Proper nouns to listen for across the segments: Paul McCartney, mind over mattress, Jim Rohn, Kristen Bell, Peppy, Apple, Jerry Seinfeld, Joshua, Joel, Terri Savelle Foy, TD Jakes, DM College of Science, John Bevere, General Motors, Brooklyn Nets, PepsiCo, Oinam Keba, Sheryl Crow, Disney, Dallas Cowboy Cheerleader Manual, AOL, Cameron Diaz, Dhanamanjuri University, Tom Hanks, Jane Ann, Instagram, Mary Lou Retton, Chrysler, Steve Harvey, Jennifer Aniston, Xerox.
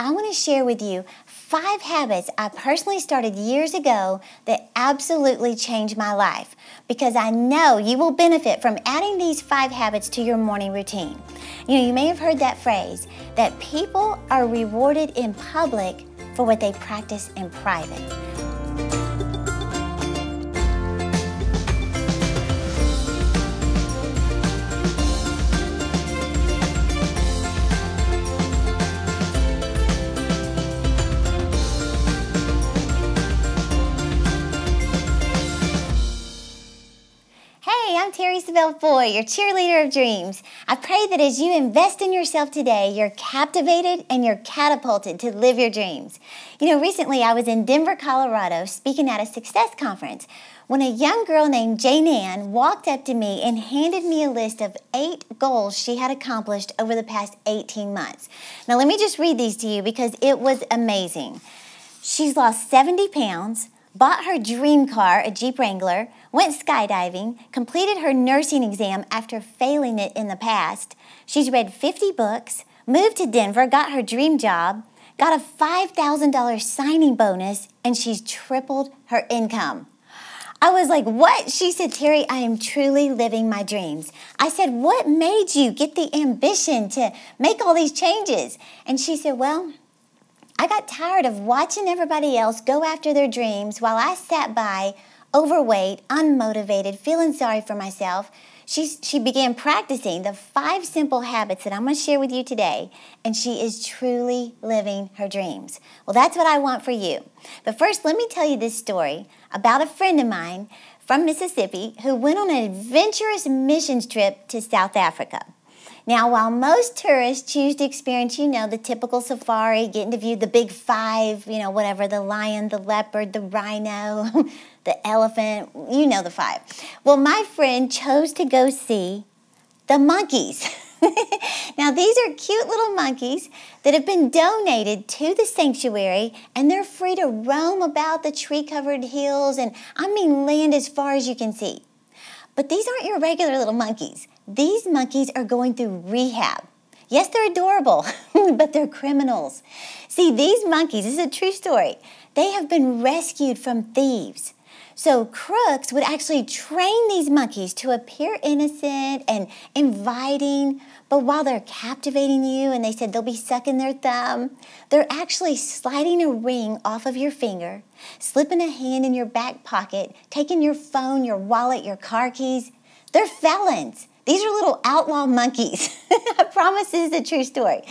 I want to share with you 5 habits I personally started years ago that absolutely changed my life, because I know you will benefit from adding these 5 habits to your morning routine. You know, you may have heard that phrase that people are rewarded in public for what they practice in private. Terri Savelle Foy, your cheerleader of dreams. I pray that as you invest in yourself today, you're captivated and you're catapulted to live your dreams. You know, recently I was in Denver, Colorado, speaking at a success conference when a young girl named Jane Ann walked up to me and handed me a list of 8 goals she had accomplished over the past 18 months. Now, let me just read these to you because it was amazing. She's lost 70 pounds, bought her dream car, a Jeep Wrangler, went skydiving, completed her nursing exam after failing it in the past. She's read 50 books, moved to Denver, got her dream job, got a $5,000 signing bonus, and she's tripled her income. I was like, what? She said, Terri, I am truly living my dreams. I said, what made you get the ambition to make all these changes? And she said, well, I got tired of watching everybody else go after their dreams while I sat by, overweight, unmotivated, feeling sorry for myself. She began practicing the 5 simple habits that I'm going to share with you today, and she is truly living her dreams. Well, that's what I want for you. But first, let me tell you this story about a friend of mine from Mississippi who went on an adventurous missions trip to South Africa. Now, while most tourists choose to experience, you know, the typical safari, getting to view the big 5, you know, whatever, the lion, the leopard, the rhino, the elephant, you know, the 5. Well, my friend chose to go see the monkeys. Now, these are cute little monkeys that have been donated to the sanctuary, and they're free to roam about the tree-covered hills and, I mean, land as far as you can see. But these aren't your regular little monkeys. These monkeys are going through rehab. Yes, they're adorable, but they're criminals. See, these monkeys, this is a true story, they have been rescued from thieves. So crooks would actually train these monkeys to appear innocent and inviting, but while they're captivating you and they said they'll be sucking their thumb, they're actually sliding a ring off of your finger, slipping a hand in your back pocket, taking your phone, your wallet, your car keys. They're felons. These are little outlaw monkeys. I promise this is a true story.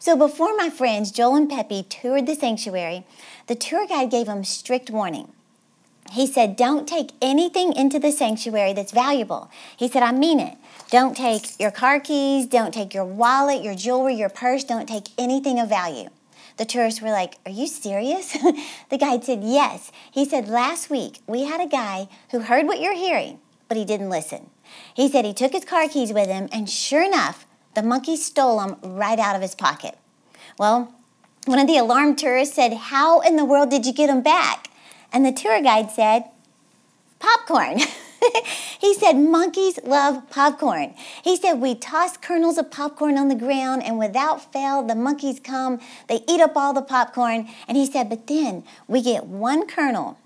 So before my friends Joel and Peppy toured the sanctuary, the tour guide gave them strict warning. He said, don't take anything into the sanctuary that's valuable. He said, I mean it. Don't take your car keys, don't take your wallet, your jewelry, your purse, don't take anything of value. The tourists were like, are you serious? The guide said, yes. He said, last week we had a guy who heard what you're hearing, but he didn't listen. He said he took his car keys with him, and sure enough, the monkey stole them right out of his pocket. Well, one of the alarmed tourists said, how in the world did you get them back? And the tour guide said, popcorn. He said, monkeys love popcorn. He said, we toss kernels of popcorn on the ground, and without fail, the monkeys come, they eat up all the popcorn. And he said, but then we get one kernel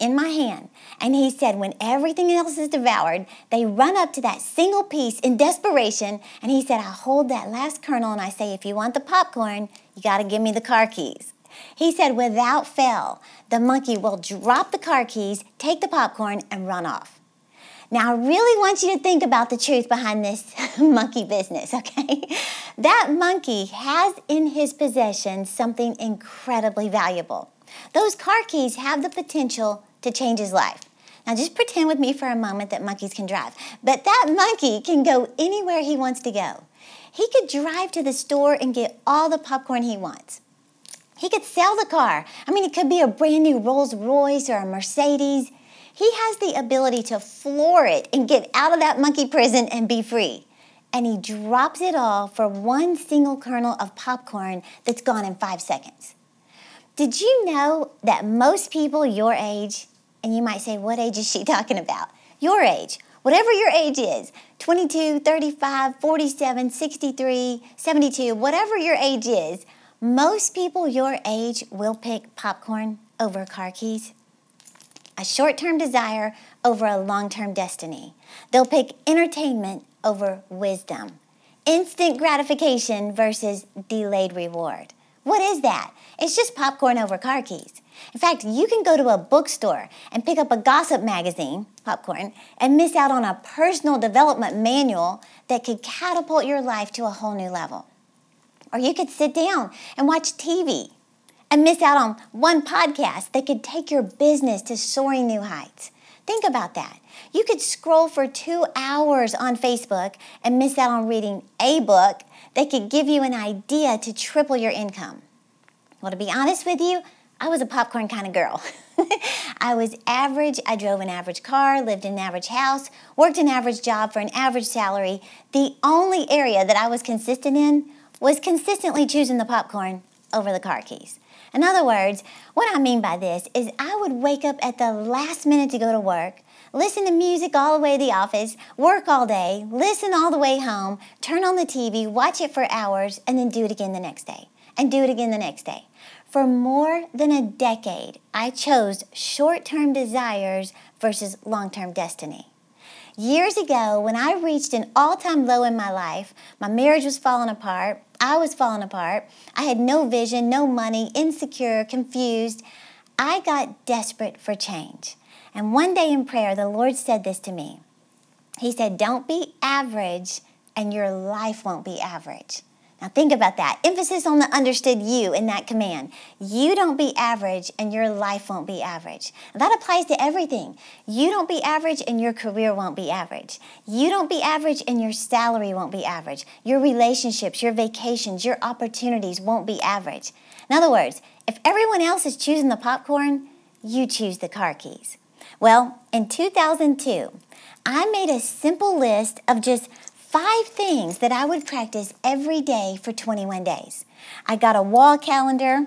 in my hand. And he said, when everything else is devoured, they run up to that single piece in desperation. And he said, I hold that last kernel and I say, if you want the popcorn, you gotta give me the car keys. He said, without fail, the monkey will drop the car keys, take the popcorn, and run off. Now, I really want you to think about the truth behind this monkey business, okay? That monkey has in his possession something incredibly valuable. Those car keys have the potential to change his life. Now, just pretend with me for a moment that monkeys can drive, but that monkey can go anywhere he wants to go. He could drive to the store and get all the popcorn he wants. He could sell the car. I mean, it could be a brand new Rolls Royce or a Mercedes. He has the ability to floor it and get out of that monkey prison and be free. And he drops it all for one single kernel of popcorn that's gone in 5 seconds. Did you know that most people your age, and you might say, what age is she talking about? Your age, whatever your age is, 22, 35, 47, 63, 72, whatever your age is, Most people your age will pick popcorn over car keys. A short-term desire over a long-term destiny. They'll pick entertainment over wisdom. Instant gratification versus delayed reward. What is that? It's just popcorn over car keys. In fact, you can go to a bookstore and pick up a gossip magazine, popcorn, and miss out on a personal development manual that could catapult your life to a whole new level. Or you could sit down and watch TV and miss out on one podcast that could take your business to soaring new heights. Think about that. You could scroll for 2 hours on Facebook and miss out on reading a book that could give you an idea to triple your income. Well, to be honest with you, I was a popcorn kind of girl. I was average. I drove an average car, lived in an average house, worked an average job for an average salary. The only area that I was consistent in was consistently choosing the popcorn over the car keys. In other words, what I mean by this is I would wake up at the last minute to go to work, listen to music all the way to the office, work all day, listen all the way home, turn on the TV, watch it for hours, and then do it again the next day, and do it again the next day. For more than a decade, I chose short-term desires versus long-term destiny. Years ago, when I reached an all-time low in my life, my marriage was falling apart, I was falling apart, I had no vision, no money, insecure, confused, I got desperate for change. And one day in prayer, the Lord said this to me. He said, don't be average and your life won't be average. Now think about that. Emphasis on the understood you in that command. You don't be average and your life won't be average. That applies to everything. You don't be average and your career won't be average. You don't be average and your salary won't be average. Your relationships, your vacations, your opportunities won't be average. In other words, if everyone else is choosing the popcorn, you choose the car keys. Well, in 2002, I made a simple list of just 5 things that I would practice every day for 21 days. I got a wall calendar,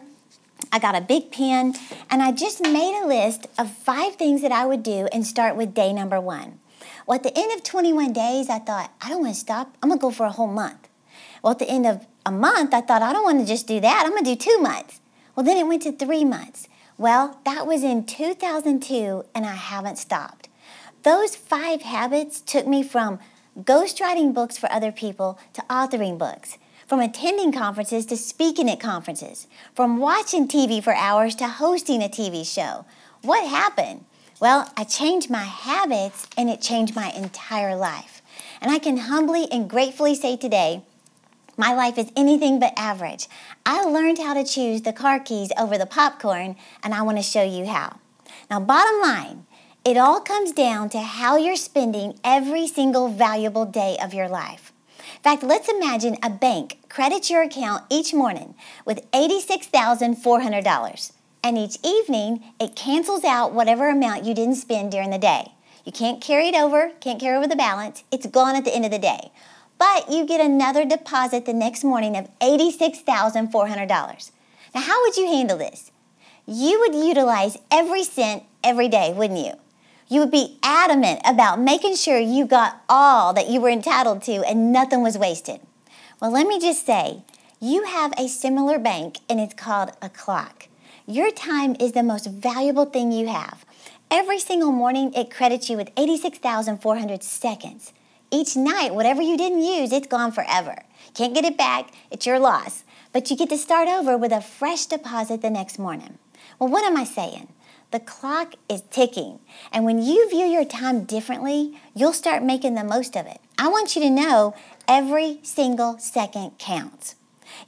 I got a big pen, and I just made a list of 5 things that I would do and start with day number 1. Well, at the end of 21 days, I thought, I don't want to stop. I'm going to go for a whole month. Well, at the end of a month, I thought, I don't want to just do that. I'm going to do 2 months. Well, then it went to 3 months. Well, that was in 2002, and I haven't stopped. Those 5 habits took me from ghostwriting books for other people to authoring books, from attending conferences to speaking at conferences, from watching TV for hours to hosting a TV show. What happened? Well, I changed my habits, and it changed my entire life. And I can humbly and gratefully say today, my life is anything but average. I learned how to choose the car keys over the popcorn, and I want to show you how. Now, bottom line, it all comes down to how you're spending every single valuable day of your life. In fact, let's imagine a bank credits your account each morning with $86,400, and each evening it cancels out whatever amount you didn't spend during the day. You can't carry it over, can't carry over the balance, it's gone at the end of the day. But you get another deposit the next morning of $86,400. Now, how would you handle this? You would utilize every cent every day, wouldn't you? You would be adamant about making sure you got all that you were entitled to and nothing was wasted. Well, let me just say, you have a similar bank and it's called a clock. Your time is the most valuable thing you have. Every single morning, it credits you with 86,400 seconds. Each night, whatever you didn't use, it's gone forever. Can't get it back, it's your loss. But you get to start over with a fresh deposit the next morning. Well, what am I saying? The clock is ticking, and when you view your time differently, you'll start making the most of it. I want you to know every single second counts.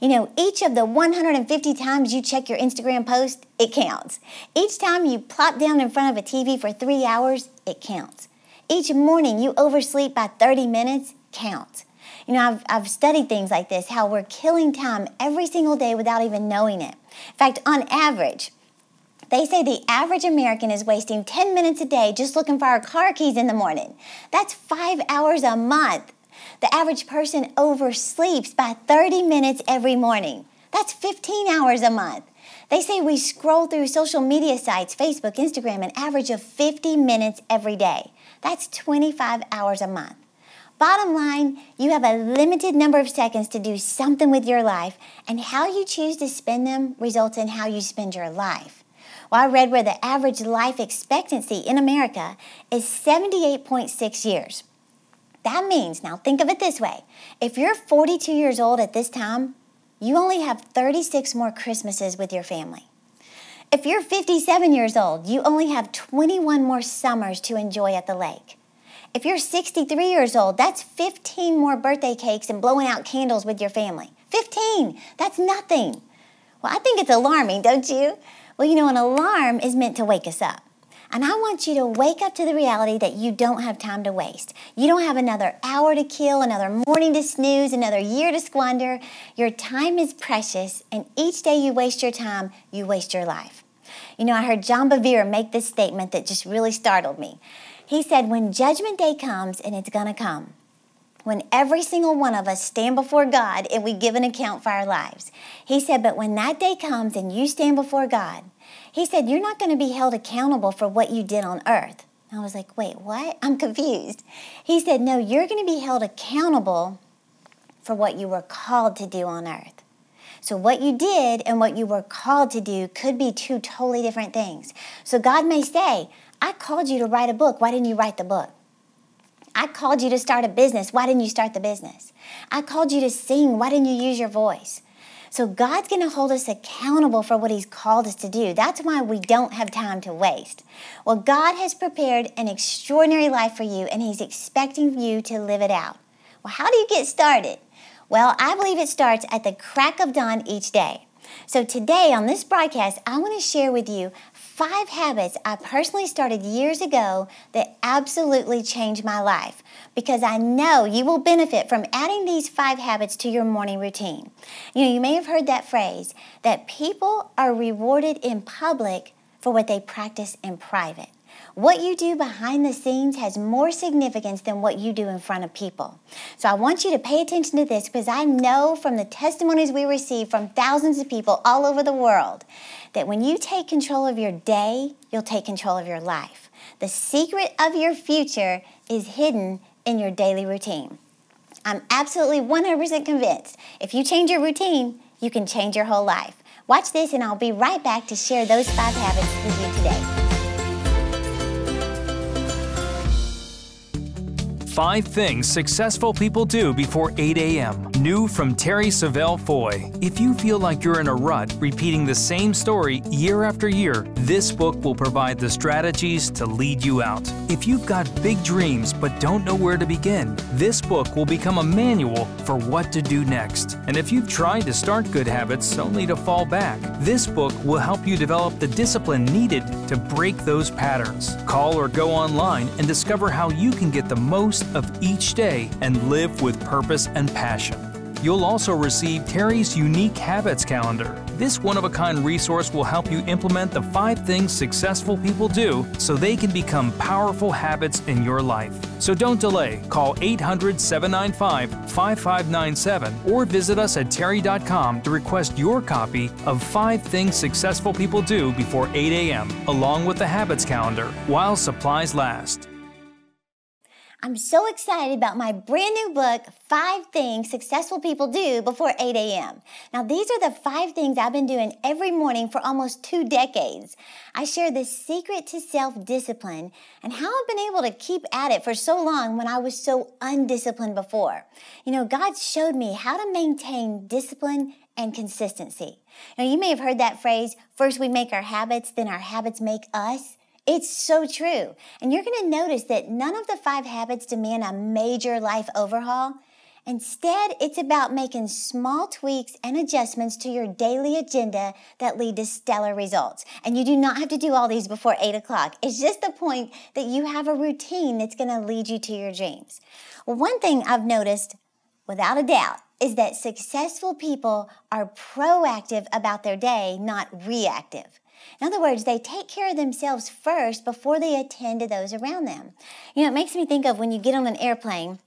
You know, each of the 150 times you check your Instagram post, it counts. Each time you plop down in front of a TV for 3 hours, it counts. Each morning you oversleep by 30 minutes, counts. You know, I've studied things like this, how we're killing time every single day without even knowing it. In fact, on average, they say the average American is wasting 10 minutes a day just looking for our car keys in the morning. That's 5 hours a month. The average person oversleeps by 30 minutes every morning. That's 15 hours a month. They say we scroll through social media sites, Facebook, Instagram, an average of 50 minutes every day. That's 25 hours a month. Bottom line, you have a limited number of seconds to do something with your life, and how you choose to spend them results in how you spend your life. Well, I read where the average life expectancy in America is 78.6 years. That means, now think of it this way, if you're 42 years old at this time, you only have 36 more Christmases with your family. If you're 57 years old, you only have 21 more summers to enjoy at the lake. If you're 63 years old, that's 15 more birthday cakes and blowing out candles with your family. 15! That's nothing. Well, I think it's alarming, don't you? Well, you know, an alarm is meant to wake us up. And I want you to wake up to the reality that you don't have time to waste. You don't have another hour to kill, another morning to snooze, another year to squander. Your time is precious, and each day you waste your time, you waste your life. You know, I heard John Bevere make this statement that just really startled me. He said, when Judgment Day comes, and it's gonna come, when every single one of us stand before God and we give an account for our lives. He said, but when that day comes and you stand before God, he said, you're not going to be held accountable for what you did on earth. I was like, wait, what? I'm confused. He said, no, you're going to be held accountable for what you were called to do on earth. So what you did and what you were called to do could be two totally different things. So God may say, I called you to write a book. Why didn't you write the book? I called you to start a business. Why didn't you start the business? I called you to sing. Why didn't you use your voice? So God's going to hold us accountable for what he's called us to do. That's why we don't have time to waste. Well, God has prepared an extraordinary life for you, and he's expecting you to live it out. Well, how do you get started? Well, I believe it starts at the crack of dawn each day. So today on this broadcast, I want to share with you 5 habits I personally started years ago that absolutely changed my life, because I know you will benefit from adding these 5 habits to your morning routine. You know, you may have heard that phrase that people are rewarded in public for what they practice in private. What you do behind the scenes has more significance than what you do in front of people. So I want you to pay attention to this, because I know from the testimonies we receive from thousands of people all over the world that when you take control of your day, you'll take control of your life. The secret of your future is hidden in your daily routine. I'm absolutely 100% convinced if you change your routine, you can change your whole life. Watch this, and I'll be right back to share those 5 habits with you today. 5 things successful people do before 8 a.m. New from Terri Savelle Foy. If you feel like you're in a rut repeating the same story year after year, this book will provide the strategies to lead you out. If you've got big dreams but don't know where to begin, this book will become a manual for what to do next. And if you've tried to start good habits only to fall back, this book will help you develop the discipline needed to break those patterns. Call or go online and discover how you can get the most of each day and live with purpose and passion. You'll also receive Terri's Unique Habits Calendar. This one-of-a-kind resource will help you implement the 5 things successful people do so they can become powerful habits in your life. So don't delay. Call 800-795-5597 or visit us at terri.com to request your copy of 5 things successful people do before 8 a.m. along with the Habits Calendar while supplies last. I'm so excited about my brand new book, 5 Things Successful People Do Before 8 a.m. Now, these are the 5 things I've been doing every morning for almost 2 decades. I share the secret to self-discipline and how I've been able to keep at it for so long when I was so undisciplined before. You know, God showed me how to maintain discipline and consistency. Now, you may have heard that phrase, first we make our habits, then our habits make us. It's so true, and you're going to notice that none of the 5 habits demand a major life overhaul. Instead, it's about making small tweaks and adjustments to your daily agenda that lead to stellar results. And you do not have to do all these before 8 o'clock. It's just the point that you have a routine that's going to lead you to your dreams. Well, one thing I've noticed, without a doubt, is that successful people are proactive about their day, not reactive. In other words, they take care of themselves first before they attend to those around them. You know, it makes me think of when you get on an airplane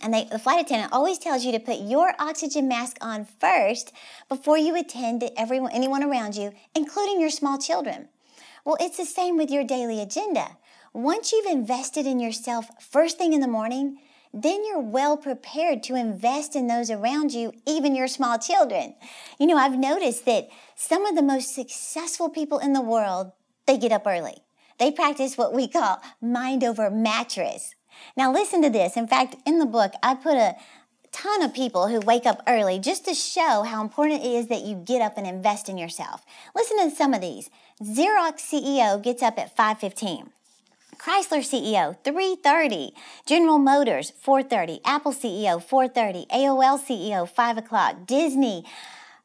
and the flight attendant always tells you to put your oxygen mask on first before you attend to anyone around you, including your small children. Well, it's the same with your daily agenda. Once you've invested in yourself first thing in the morning, then you're well prepared to invest in those around you, even your small children. You know, I've noticed that some of the most successful people in the world, they get up early. They practice what we call mind over mattress. Now listen to this. In fact, in the book, I put a ton of people who wake up early just to show how important it is that you get up and invest in yourself. Listen to some of these. Xerox CEO gets up at 5:15. Chrysler CEO, 3:30. General Motors, 4:30. Apple CEO, 4:30. AOL CEO, 5 o'clock. Disney,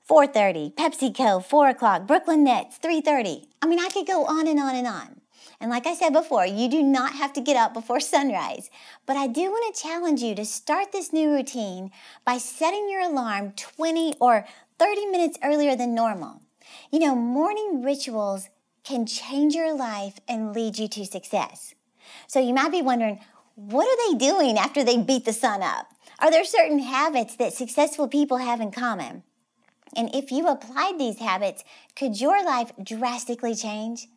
4:30. PepsiCo, 4 o'clock. Brooklyn Nets, 3:30. I mean, I could go on and on and on. And like I said before, you do not have to get up before sunrise. But I do want to challenge you to start this new routine by setting your alarm 20 or 30 minutes earlier than normal. You know, morning rituals can change your life and lead you to success. So you might be wondering, what are they doing after they beat the sun up? Are there certain habits that successful people have in common? And if you applied these habits, could your life drastically change?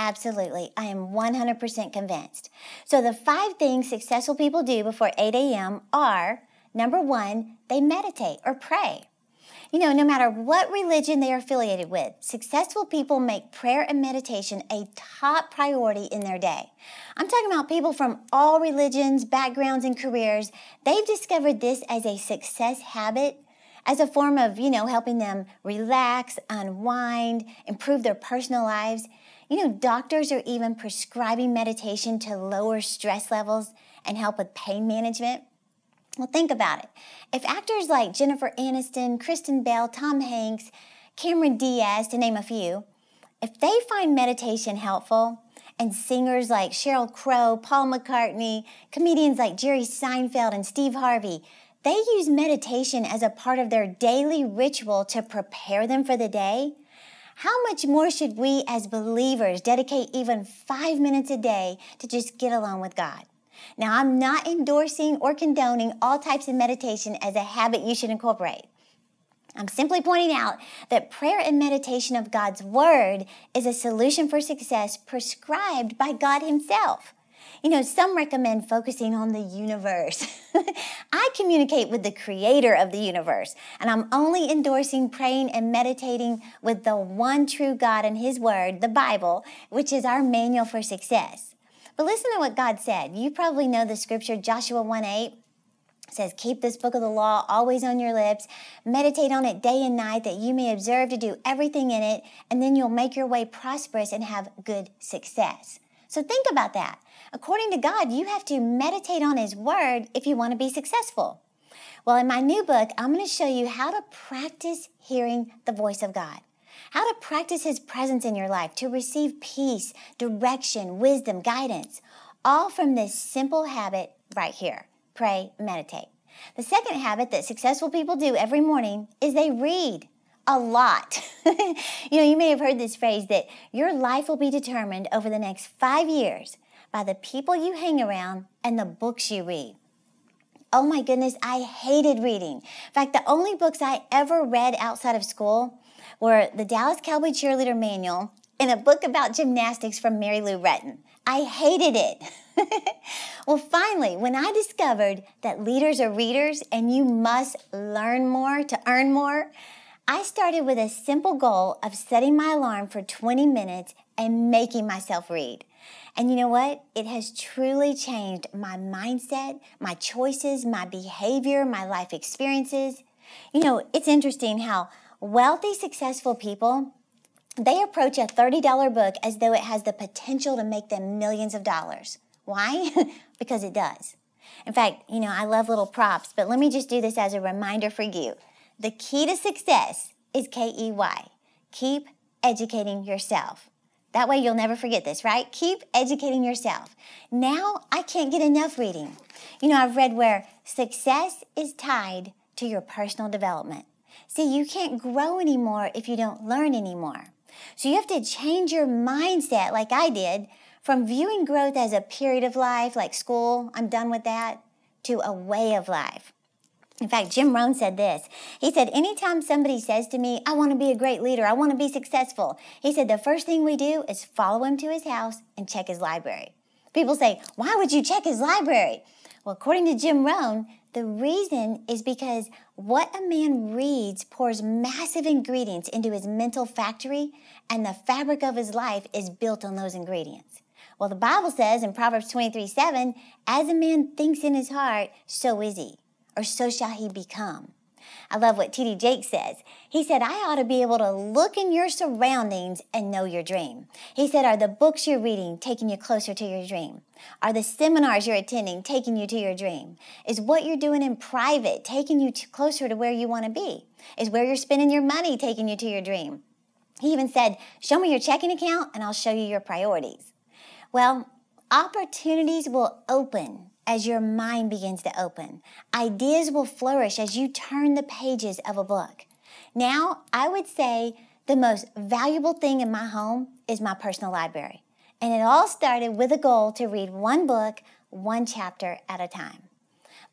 Absolutely. I am 100% convinced. So the 5 things successful people do before 8 a.m. are, number 1, they meditate or pray. You know, no matter what religion they are affiliated with, successful people make prayer and meditation a top priority in their day. I'm talking about people from all religions, backgrounds, and careers. They've discovered this as a success habit, as a form of, you know, helping them relax, unwind, improve their personal lives. You know, doctors are even prescribing meditation to lower stress levels and help with pain management. Well, think about it. If actors like Jennifer Aniston, Kristen Bell, Tom Hanks, Cameron Diaz, to name a few, if they find meditation helpful, and singers like Sheryl Crow, Paul McCartney, comedians like Jerry Seinfeld and Steve Harvey, they use meditation as a part of their daily ritual to prepare them for the day, how much more should we as believers dedicate even 5 minutes a day to just get along with God? Now, I'm not endorsing or condoning all types of meditation as a habit you should incorporate. I'm simply pointing out that prayer and meditation of God's Word is a solution for success prescribed by God Himself. You know, some recommend focusing on the universe. I communicate with the Creator of the universe, and I'm only endorsing praying and meditating with the one true God and His Word, the Bible, which is our manual for success. But listen to what God said. You probably know the scripture, Joshua 1:8 says, "Keep this book of the law always on your lips. Meditate on it day and night that you may observe to do everything in it, and then you'll make your way prosperous and have good success." So think about that. According to God, you have to meditate on His Word if you want to be successful. Well, in my new book, I'm going to show you how to practice hearing the voice of God. How to practice His presence in your life, to receive peace, direction, wisdom, guidance, all from this simple habit right here. Pray, meditate. The second habit that successful people do every morning is they read a lot. You know, you may have heard this phrase that your life will be determined over the next 5 years by the people you hang around and the books you read. Oh my goodness, I hated reading. In fact, the only books I ever read outside of school were the Dallas Cowboy Cheerleader Manual and a book about gymnastics from Mary Lou Retton. I hated it. Well, finally, when I discovered that leaders are readers and you must learn more to earn more, I started with a simple goal of setting my alarm for 20 minutes and making myself read. And you know what? It has truly changed my mindset, my choices, my behavior, my life experiences. You know, it's interesting how wealthy, successful people, they approach a $30 book as though it has the potential to make them millions of dollars. Why? Because it does. In fact, you know, I love little props, but let me just do this as a reminder for you. The key to success is KEY. Keep educating yourself. That way you'll never forget this, right? Keep educating yourself. Now I can't get enough reading. You know, I've read where success is tied to your personal development. See, you can't grow anymore if you don't learn anymore. So you have to change your mindset like I did from viewing growth as a period of life, like school, I'm done with that, to a way of life. In fact, Jim Rohn said this. He said, anytime somebody says to me, I want to be a great leader, I want to be successful, he said, the first thing we do is follow him to his house and check his library. People say, why would you check his library? Well, according to Jim Rohn, the reason is because what a man reads pours massive ingredients into his mental factory, and the fabric of his life is built on those ingredients. Well, the Bible says in Proverbs 23:7, as a man thinks in his heart, so is he, or so shall he become. I love what TD Jakes says. He said, I ought to be able to look in your surroundings and know your dream. He said, are the books you're reading taking you closer to your dream? Are the seminars you're attending taking you to your dream? Is what you're doing in private taking you closer to where you want to be? Is where you're spending your money taking you to your dream? He even said, show me your checking account and I'll show you your priorities. Well, opportunities will open as your mind begins to open. Ideas will flourish as you turn the pages of a book. Now, I would say the most valuable thing in my home is my personal library. And it all started with a goal to read one book, one chapter at a time.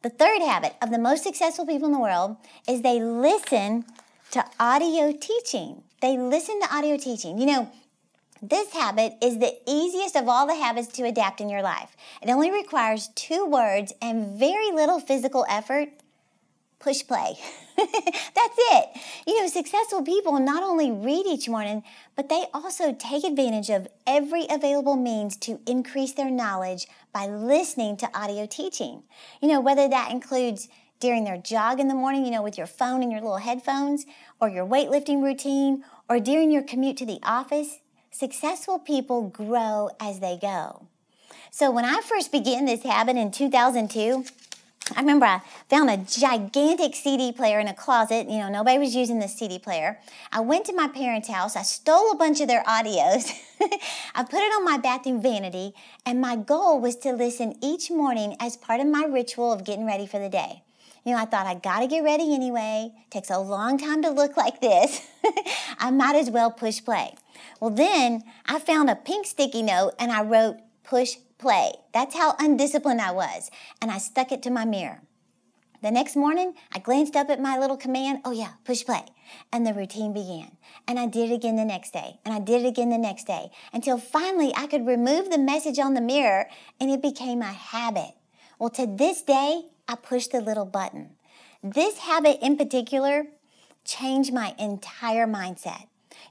The third habit of the most successful people in the world is they listen to audio teaching. They listen to audio teaching. You know, this habit is the easiest of all the habits to adapt in your life. It only requires 2 words and very little physical effort. Push play. That's it. You know, successful people not only read each morning, but they also take advantage of every available means to increase their knowledge by listening to audio teaching. You know, whether that includes during their jog in the morning, you know, with your phone and your little headphones, or your weightlifting routine, or during your commute to the office. Successful people grow as they go. So when I first began this habit in 2002, I remember I found a gigantic CD player in a closet. You know, nobody was using this CD player. I went to my parents' house. I stole a bunch of their audios. I put it on my bathroom vanity, and my goal was to listen each morning as part of my ritual of getting ready for the day. You know, I thought, I gotta get ready anyway. It takes a long time to look like this. I might as well push play. Well, then I found a pink sticky note and I wrote push play. That's how undisciplined I was. And I stuck it to my mirror. The next morning, I glanced up at my little command. Oh yeah, push play. And the routine began. And I did it again the next day. And I did it again the next day. Until finally I could remove the message on the mirror and it became a habit. Well, to this day, I pushed the little button. This habit in particular changed my entire mindset.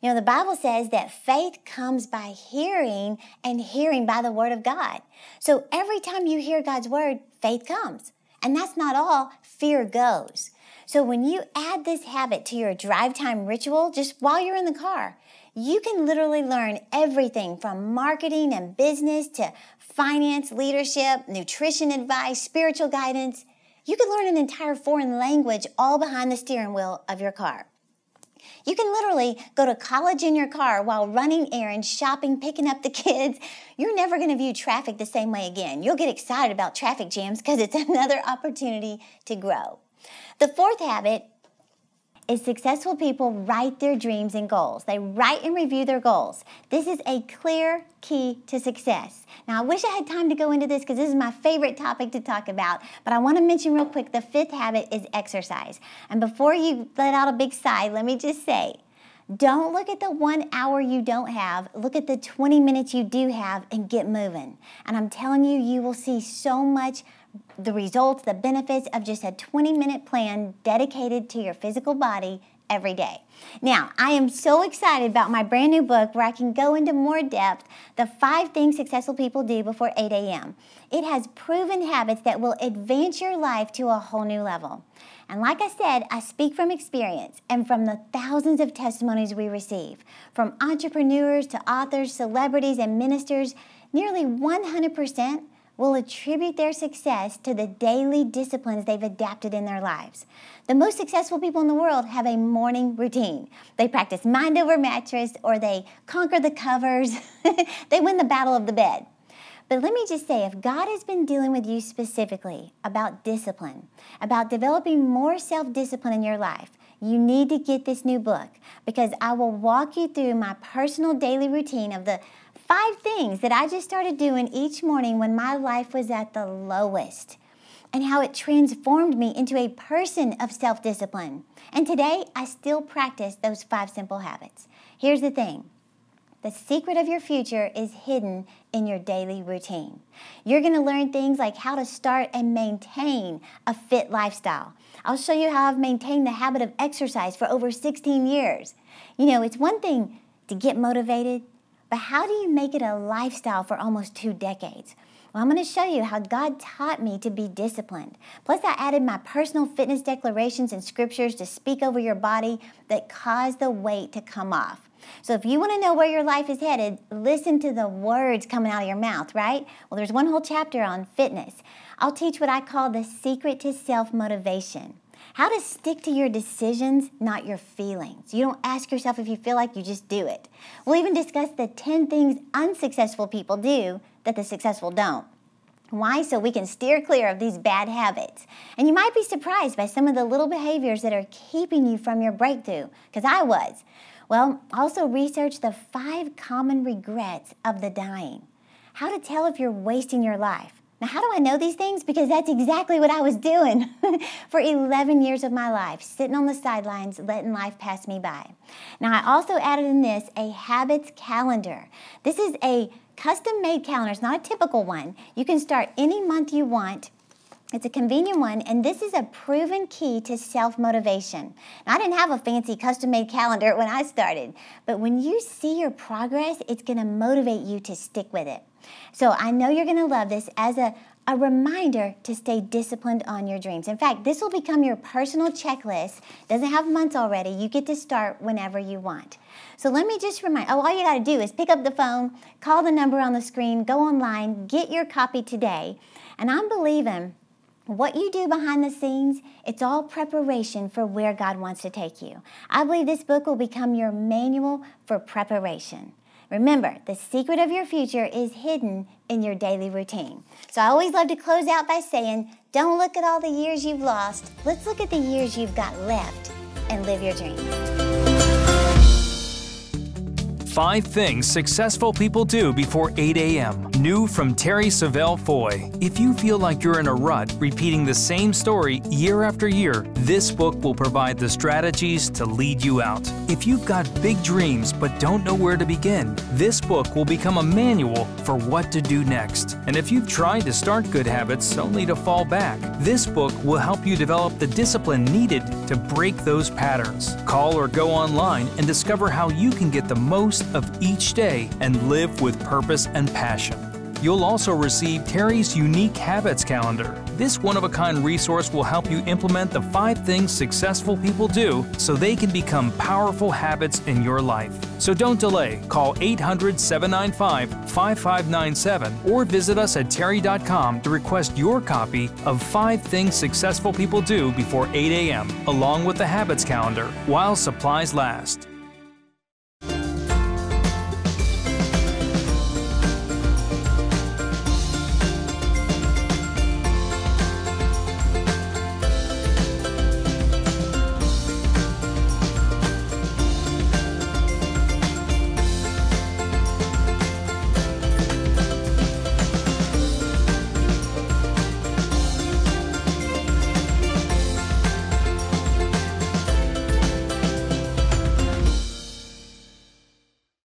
You know, the Bible says that faith comes by hearing and hearing by the Word of God. So every time you hear God's Word, faith comes. And that's not all, fear goes. So when you add this habit to your drive time ritual, just while you're in the car, you can literally learn everything from marketing and business to finance, leadership, nutrition advice, spiritual guidance. You can learn an entire foreign language all behind the steering wheel of your car. You can literally go to college in your car while running errands, shopping, picking up the kids. You're never going to view traffic the same way again. You'll get excited about traffic jams because it's another opportunity to grow. The fourth habit is successful people write their dreams and goals. They write and review their goals. This is a clear key to success. Now, I wish I had time to go into this because this is my favorite topic to talk about, but I want to mention real quick the fifth habit is exercise. And before you let out a big sigh, let me just say, don't look at the 1 hour you don't have, look at the 20 minutes you do have and get moving. And I'm telling you, you will see so much the results, the benefits of just a 20-minute plan dedicated to your physical body every day. Now, I am so excited about my brand new book where I can go into more depth, the 5 things successful people do before 8 a.m. It has proven habits that will advance your life to a whole new level. And like I said, I speak from experience and from the thousands of testimonies we receive, from entrepreneurs to authors, celebrities, and ministers. Nearly 100% will attribute their success to the daily disciplines they've adapted in their lives. The most successful people in the world have a morning routine. They practice mind over mattress, or they conquer the covers. They win the battle of the bed. But let me just say, if God has been dealing with you specifically about discipline, about developing more self-discipline in your life, you need to get this new book, because I will walk you through my personal daily routine of the 5 things that I just started doing each morning when my life was at the lowest, and how it transformed me into a person of self-discipline. And today, I still practice those 5 simple habits. Here's the thing. The secret of your future is hidden in your daily routine. You're going to learn things like how to start and maintain a fit lifestyle. I'll show you how I've maintained the habit of exercise for over 16 years. You know, it's one thing to get motivated, but how do you make it a lifestyle for almost 2 decades? Well, I'm going to show you how God taught me to be disciplined. Plus, I added my personal fitness declarations and scriptures to speak over your body that cause the weight to come off. So if you want to know where your life is headed, listen to the words coming out of your mouth, right? Well, there's one whole chapter on fitness. I'll teach what I call the secret to self-motivation. How to stick to your decisions, not your feelings. You don't ask yourself if you feel like, you just do it. We'll even discuss the 10 things unsuccessful people do that the successful don't. Why? So we can steer clear of these bad habits. And you might be surprised by some of the little behaviors that are keeping you from your breakthrough, because I was. Well, also research the 5 common regrets of the dying. How to tell if you're wasting your life. Now, how do I know these things? Because that's exactly what I was doing for 11 years of my life, sitting on the sidelines, letting life pass me by. Now, I also added in this a habits calendar. This is a custom-made calendar. It's not a typical one. You can start any month you want. It's a convenient one, and this is a proven key to self-motivation. Now, I didn't have a fancy custom-made calendar when I started, but when you see your progress, it's going to motivate you to stick with it. So I know you're going to love this as a reminder to stay disciplined on your dreams. In fact, this will become your personal checklist. Doesn't have months already. You get to start whenever you want. So let me just remind, all you got to do is pick up the phone, call the number on the screen, go online, get your copy today. And I'm believing what you do behind the scenes, it's all preparation for where God wants to take you. I believe this book will become your manual for preparation. Remember, the secret of your future is hidden in your daily routine. So I always love to close out by saying, don't look at all the years you've lost. Let's look at the years you've got left and live your dreams. 5 things successful people do before 8 a.m. New from Terri Savelle Foy. If you feel like you're in a rut repeating the same story year after year, this book will provide the strategies to lead you out. If you've got big dreams but don't know where to begin, this book will become a manual for what to do next. And if you've tried to start good habits only to fall back, this book will help you develop the discipline needed to break those patterns. Call or go online and discover how you can get the most of each day and live with purpose and passion. You'll also receive Terry's Unique Habits Calendar. This one-of-a-kind resource will help you implement the 5 things successful people do so they can become powerful habits in your life. So don't delay. Call 800-795-5597 or visit us at terri.com to request your copy of 5 things successful people do before 8 a.m. along with the Habits Calendar while supplies last.